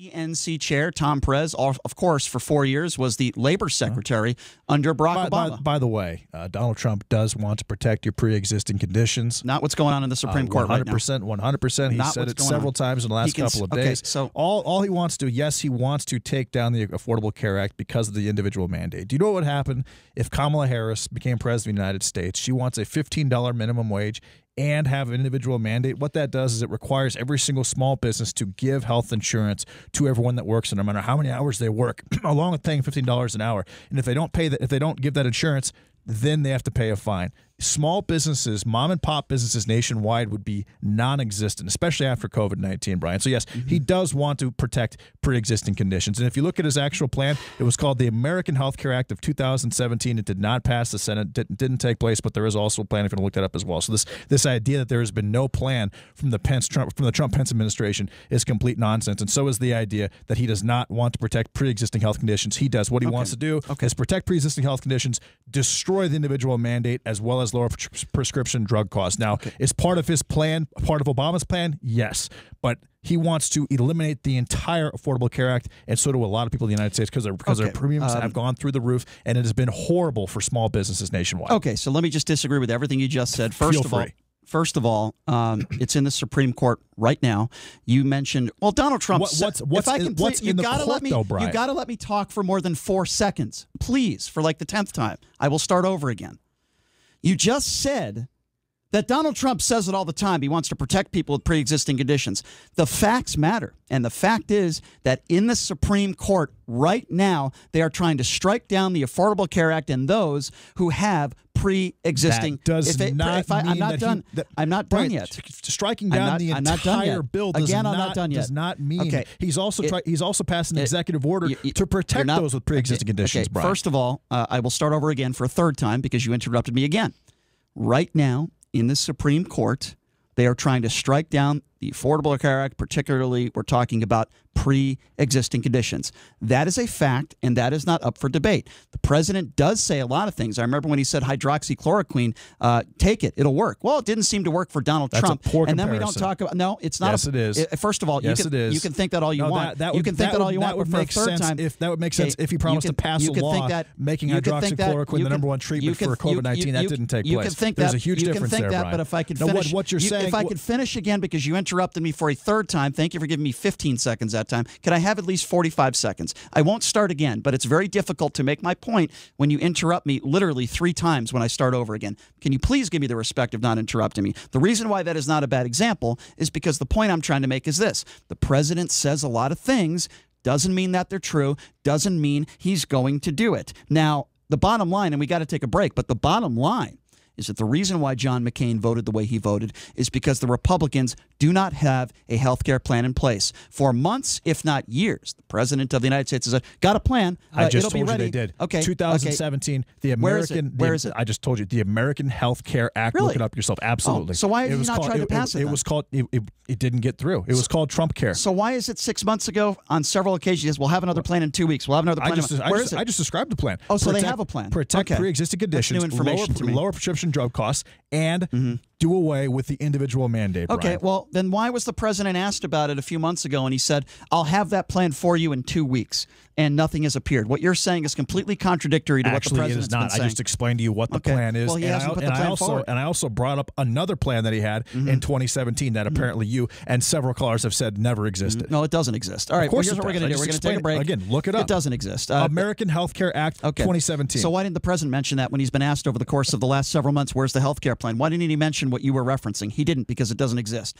ENC chair Tom Perez, of course, for 4 years was the labor secretary under Barack Obama. By the way, Donald Trump does want to protect your pre-existing conditions. Not what's going on in the Supreme Court right now. 100%. He said it several times in the last couple of days. So all he wants to do, yes, he wants to take down the Affordable Care Act because of the individual mandate. Do you know what would happen if Kamala Harris became president of the United States? She wants a $15 minimum wage and have an individual mandate. What that does is it requires every single small business to give health insurance to everyone that works, no matter how many hours they work, along with paying $15 an hour. And if they don't pay that, if they don't give that insurance, then they have to pay a fine. Small businesses, mom and pop businesses nationwide would be non-existent, especially after COVID-19, Brian. So yes, he does want to protect pre-existing conditions. And if you look at his actual plan, it was called the American Health Care Act of 2017. It did not pass the Senate, didn't take place, but there is also a plan if you look that up as well. So this idea that there has been no plan from the Trump-Pence administration is complete nonsense. And so is the idea that he does not want to protect pre-existing health conditions. He does. What he wants to do is protect pre-existing health conditions, destroy the individual mandate, as well as lower prescription drug costs. Now, is part of his plan, part of Obama's plan? Yes. But he wants to eliminate the entire Affordable Care Act, and so do a lot of people in the United States because their premiums have gone through the roof, and it has been horrible for small businesses nationwide. Okay, so let me just disagree with everything you just said. First of all, it's in the Supreme Court right now. You mentioned, well, Donald Trump. You got to let me talk for more than 4 seconds, please, for like the 10th time. I will start over again. You just said that Donald Trump says it all the time. He wants to protect people with pre-existing conditions. The facts matter. And the fact is that in the Supreme Court right now, they are trying to strike down the Affordable Care Act and those who have pre-existing. Striking down the entire bill does not mean. He's also passed an executive order to protect those with pre-existing conditions, Brian. First of all, I will start over again for a third time because you interrupted me again. Right now, in the Supreme Court, they are trying to strike down the Affordable Care Act, particularly we're talking about pre-existing conditions. That is a fact, and that is not up for debate. The president does say a lot of things. I remember when he said hydroxychloroquine, take it, it'll work. Well, it didn't seem to work for Donald Trump. That's a poor comparison. And then we don't talk about, no, it's not. Yes, it is. First of all, you can think that all you want. You can think that all you want, but for a third time. That would make sense if he promised to pass a law making hydroxychloroquine the number 1 treatment for COVID-19. That didn't take place. There's a huge difference there, Brian. But if I could finish, if I could finish again, because you interrupted me for a third time. Thank you for giving me 15 seconds that time. Could I have at least 45 seconds? I won't start again, but it's very difficult to make my point when you interrupt me literally 3 times when I start over again. Can you please give me the respect of not interrupting me? The reason why that is not a bad example is because the point I'm trying to make is this. The president says a lot of things, doesn't mean that they're true, doesn't mean he's going to do it. Now, the bottom line, and we got to take a break, but the bottom line is that the reason why John McCain voted the way he voted is because the Republicans do not have a health care plan in place. For months, if not years, the President of the United States has said, got a plan. I just told you they did. Okay. 2017, the American... Where is it? I just told you, the American Health Care Act. Really? Look it up yourself. Absolutely. Oh, so why did you not try to pass it? It was called... It didn't get through. It was called Trump Care. So why is it 6 months ago on several occasions, we'll have another plan in 2 weeks. We'll have another plan in... I just described the plan. Oh, so they have a plan. Protect pre-existing conditions. That's new information to me. Lower prescription drug costs, and do away with the individual mandate, Brian. Okay, well, then why was the president asked about it a few months ago and he said, I'll have that plan for you in 2 weeks, and nothing has appeared? What you're saying is completely contradictory to what the president's been saying. Actually, it is not. I just explained to you what the plan is. Well, he hasn't put the plan forward. And I also brought up another plan that he had in 2017 that apparently you and several callers have said never existed. No, it doesn't exist. All right, well, here's what we're going to do. We're going to take a break. Again, look it up. It doesn't exist. American Health Care Act 2017. So why didn't the president mention that when he's been asked over the course of the last several months, where's the health care plan? Why didn't he mention what you were referencing? He didn't, because it doesn't exist.